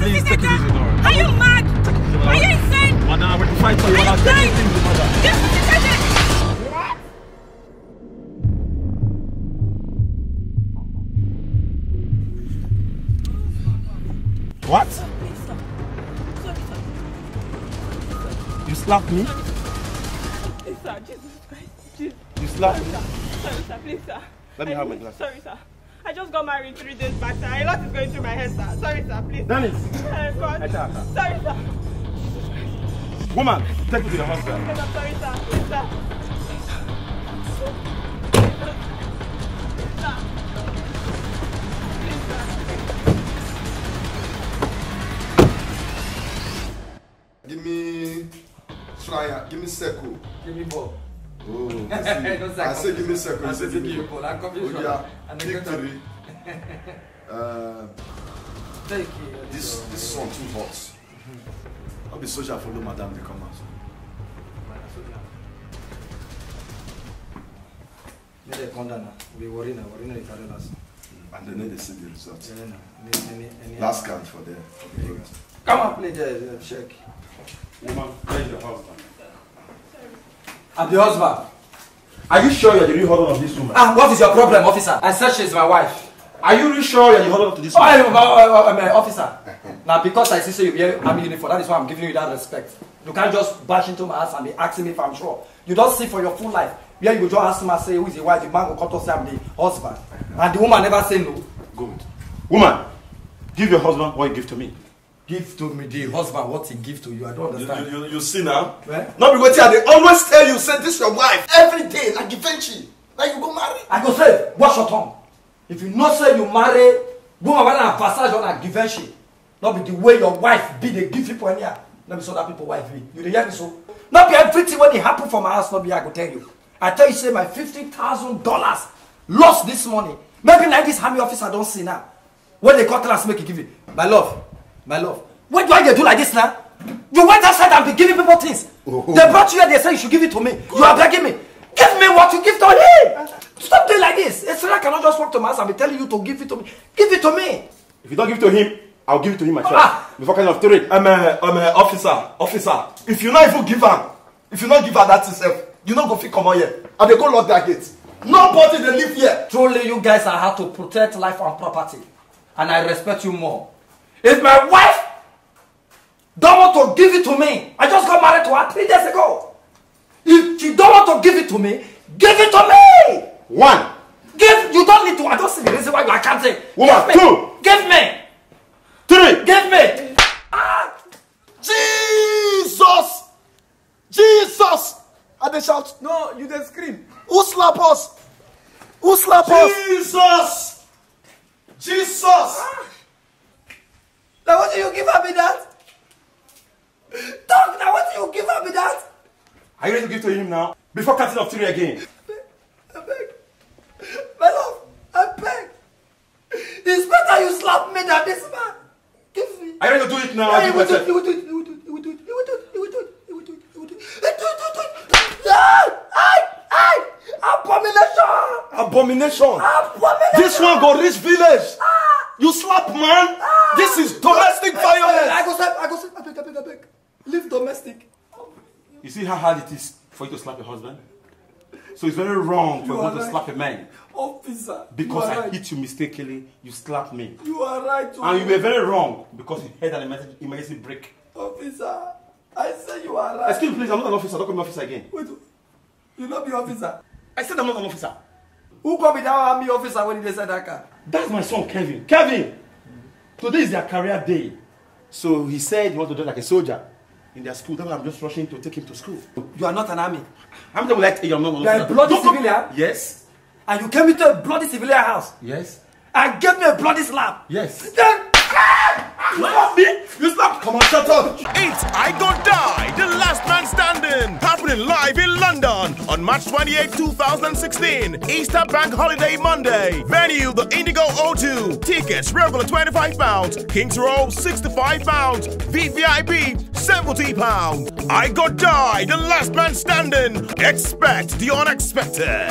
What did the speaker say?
Please take it easy now. Are you mad? Are you insane? Madam, I will fight for you. Are you dying? Just put it in. What? What? Please stop. Sorry, sir. You slapped me? Please, sir. Jesus Christ. Jesus. You slapped me? Sorry, sir. Please, sir. Let me have my glass. Sorry, sir. I just got married 3 days back, sir. A lot is going through my head, sir. Sorry, sir, please. Dennis! Oh, God. Sorry, sir. Woman, take me to the hospital. I'm sorry, sir. Please, sir. Please, sir. Please, sir. Give me... Flyer. Give me circle. Give me ball. Oh, I say give me circle. I say give me ball. I come here. Oh, yeah. Victory. Thank you. This one too hot. I'll be soldier follow madam to come out. They come down now. We worry now. Worry now. They carry us. And then they see the result. Last card for the program. Come on, play the check. Woman, play the husband. I'm the husband. Are you sure you're the real husband of this woman? Ah, what is your problem, officer? I said she's my wife. Are you really sure you're the husband of this woman? I'm an officer. Now, because I see so you wear army uniform, that is why I'm giving you that respect. You can't just bash into my house and be asking me if I'm sure. You don't see for your full life. Where you go just ask him and say, who is the wife? The man will come to say I'm the husband. And the woman never say no. Good. Woman, give your husband what you give to me. Give to me the husband what he give to you. I don't understand. You see now? Well, not be waiting. They always tell you, say this your wife. Every day, like eventually. Like you go marry. I go say, watch your tongue. If you not say you marry, woman when I passage on a givenchy. Not be the way your wife be, they give people in here. Let me so that people wife be. You hear me so? Not be everything when it happened for my house, not be I go tell you. I tell you say my $50,000 lost this money. Maybe like this army officer I don't see now. When they cut last make you give it. My love. My love, why do I do like this now? You went outside and be giving people things. Oh, oh. They brought you here, they said you should give it to me. Good. You are begging me. Give me what you give to him. Stop doing like this. It's like I cannot just walk to my house and be telling you to give it to me. Give it to me. If you don't give it to him, I'll give it to him myself. Ah. Before kind of theory. I'm a officer. If you not even give her, if you not give her that yourself, you not go fit come out here. And they go lock their gates. Nobody they live here. Truly, you guys are how to protect life and property. And I respect you more. If my wife don't want to give it to me, I just got married to her 3 days ago. If she don't want to give it to me, give it to me. One. Give. You don't need to. I don't see the reason why I can't say. Woman. Give me. Two. Give me. Three. Give me. Ah. Jesus. Jesus. And they shout. No, you then scream. Who slap us? Who slap us? Jesus. Jesus. Ah. Now what do you give her me that? Talk now, what do you give her me that? Are you ready to give to him now? Before cutting off three again. I beg. My love, I beg. It's better you slap me than this man. Give me. Are you ready to do it now? He will do it, he will do it, he will do it, he will do it, he will do it, he will do it, he will do it, he will do it. Abomination! Abomination! Abomination! This one go reach village! Ah. You slap man! Ah. This is domestic violence! I go slap, I beg. Leave domestic. You see how hard it is for you to slap your husband? So it's very wrong for you to slap a man. Officer! Because I hit you mistakenly, you slapped me. You are right. And you were very wrong because you had an emergency break. Officer! I say you are right. Excuse me please, I'm not an officer, don't call me officer again. Wait. You not be officer. I said I'm not an officer. Who called me that army officer when they said that car? That's my son Kevin. Kevin! Today is their career day. So he said he wants to do like a soldier in their school. That's why I'm just rushing to take him to school. You are not an army. I'm not like you're not an officer. You're a bloody civilian? Yes. And you came into a bloody civilian house? Yes. And gave me a bloody slap? Yes. Then slap me? You slap? Come on, shut up! It's I Go Dye, the last man standing, happening live in London on March 28, 2016, Easter Bank Holiday Monday. Venue, the Indigo O2. Tickets, regular £25, King's Row, £65, VVIP, £70. I Go Dye, the last man standing. Expect the unexpected.